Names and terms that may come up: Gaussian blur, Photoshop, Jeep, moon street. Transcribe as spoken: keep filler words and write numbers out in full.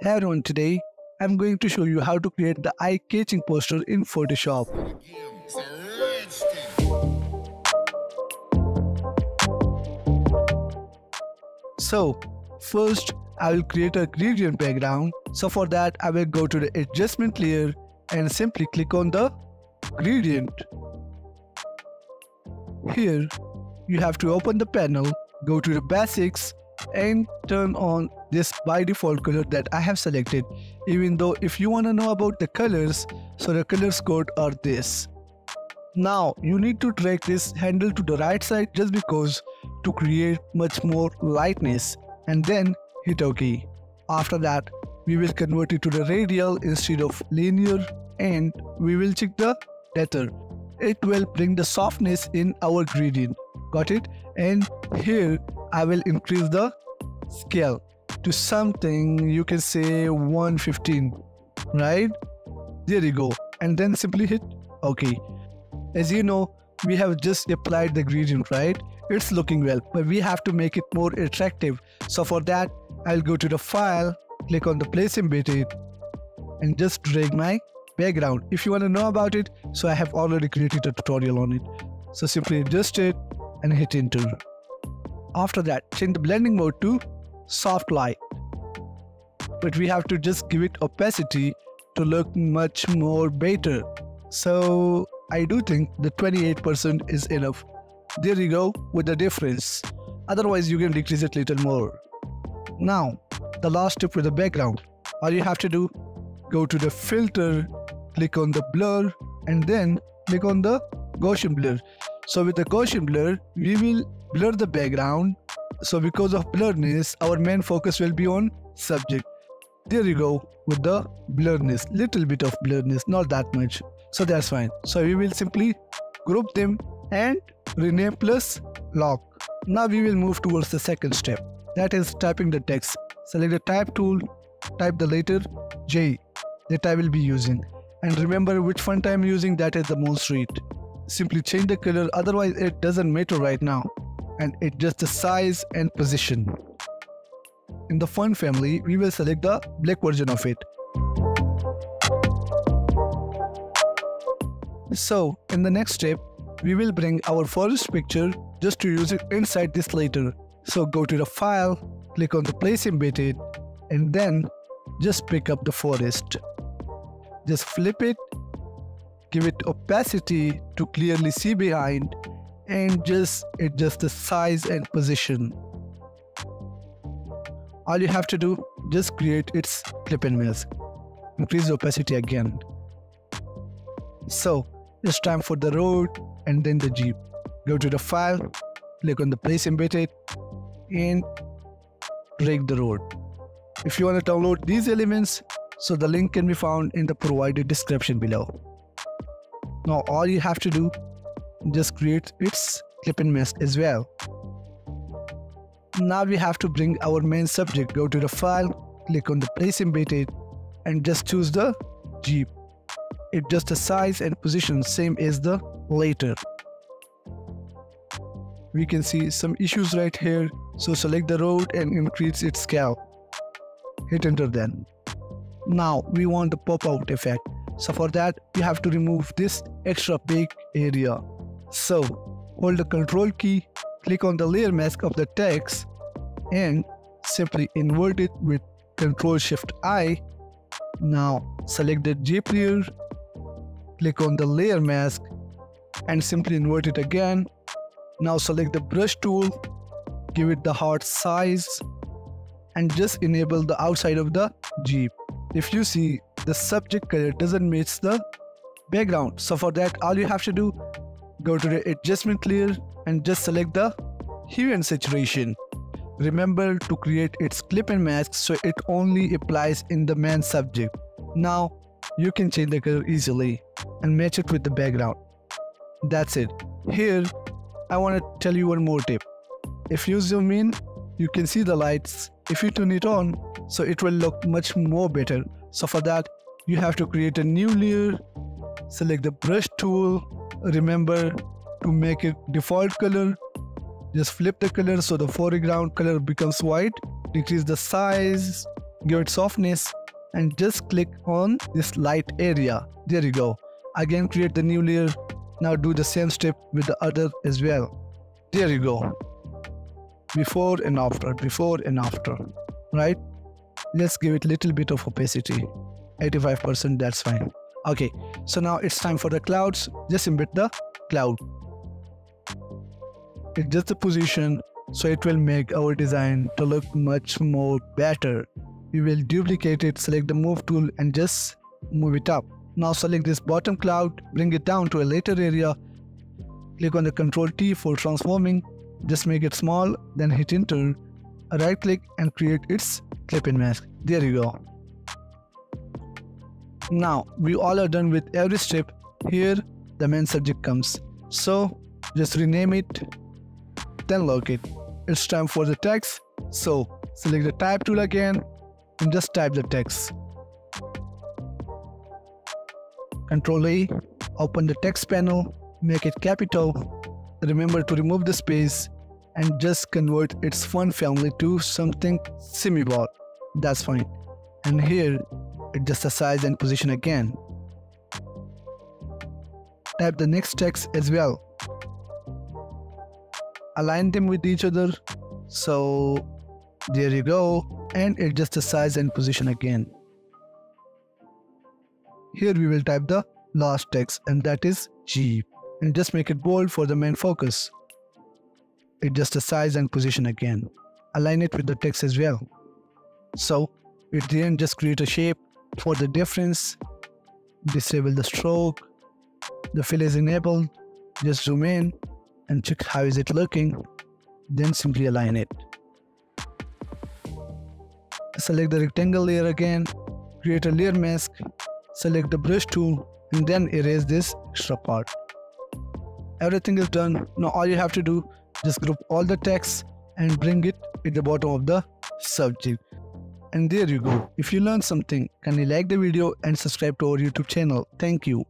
Hey everyone, today I'm going to show you how to create the eye-catching poster in Photoshop. So first I will create a gradient background. So for that I will go to the adjustment layer and simply click on the gradient. Here you have to open the panel, go to the basics and turn on this by default color that I have selected, even though if you want to know about the colors, so the colors code are this. Now you need to drag this handle to the right side just because to create much more lightness, and then hit OK. After that we will convert it to the radial instead of linear and we will check the depth. It will bring the softness in our gradient. Got it? And here I will increase the scale to something, you can say one fifteen, right? There you go, and then simply hit OK. As you know, we have just applied the gradient, right? It's looking well, but we have to make it more attractive. So for that I'll go to the file, click on the place embedded and just drag my background. If you want to know about it, so I have already created a tutorial on it, so simply adjust it and hit enter. After that, change the blending mode to soft light, but we have to just give it opacity to look much more better. So I do think the twenty-eight percent is enough. There you go with the difference, otherwise you can decrease it little more. Now the last step with the background, all you have to do, go to the filter, click on the blur and then click on the Gaussian blur. So with the Gaussian blur we will blur the background, so because of blurriness our main focus will be on subject. There you go with the blurriness, little bit of blurriness, not that much, so that's fine. So we will simply group them and rename plus lock. Now we will move towards the second step, that is typing the text. Select the type tool, type the letter J that I will be using, and remember which font I am using, that is the Moon Street. Simply change the color, otherwise it doesn't matter right now, and adjust the size and position. In the font family we will select the black version of it. So in the next step we will bring our forest picture just to use it inside this later. So go to the file, click on the place embedded and then just pick up the forest, just flip it, give it opacity to clearly see behind and just adjust the size and position. All you have to do, just create its clip and mask, increase the opacity again. So it's time for the road and then the Jeep. Go to the file, click on the place embedded and drag the road. If you want to download these elements, so the link can be found in the provided description below. Now all you have to do, just create its clip and mask as well. Now we have to bring our main subject, go to the file, click on the place embedded and just choose the Jeep. Adjust the size and position same as the later. We can see some issues right here, so select the road and increase its scale. Hit enter then. Now we want the pop out effect, so for that we have to remove this extra big area. So hold the control key, click on the layer mask of the text and simply invert it with control shift I. Now select the Jeep layer, click on the layer mask and simply invert it again. Now select the brush tool, give it the hard size and just enable the outside of the Jeep. If you see, the subject color doesn't match the background, so for that all you have to do, go to the adjustment layer and just select the hue and saturation. Remember to create its clip and mask, so it only applies in the main subject. Now you can change the color easily and match it with the background. That's it. Here I want to tell you one more tip. If you zoom in, you can see the lights. If you turn it on, so it will look much more better. So for that you have to create a new layer, select the brush tool, remember to make it default color, just flip the color so the foreground color becomes white, decrease the size give it softness, and just click on this light area. There you go. Again, create the new layer. Now do the same step with the other as well. There you go. Before and after, before and after, right? Let's give it a little bit of opacity, eighty-five percent, that's fine. Okay, so now it's time for the clouds. Just embed the cloud. Adjust the position so it will make our design to look much more better. We will duplicate it, select the move tool and just move it up. Now select this bottom cloud, bring it down to a later area. Click on the control T for transforming. Just make it small, then hit enter, right click and create its clipping mask. There you go. Now we all are done with every step. Here the main subject comes. So just rename it, then lock it. It's time for the text. So select the type tool again and just type the text. control A, open the text panel, make it capital. Remember to remove the space and just convert its font family to something semi-bold. That's fine. And here, adjust the size and position again. Type the next text as well. Align them with each other. So there you go. And adjust the size and position again. Here we will type the last text, and that is Jeep. And just make it bold for the main focus. Adjust the size and position again. Align it with the text as well. So at the end, just create a shape for the difference. Disable the stroke. The fill is enabled. Just zoom in and check how is it looking. Then simply align it. Select the rectangle layer again. Create a layer mask. Select the brush tool and then erase this extra part. Everything is done. Now all you have to do, just group all the text and bring it at the bottom of the subject. And there you go. If you learned something, kindly like the video and subscribe to our YouTube channel. Thank you.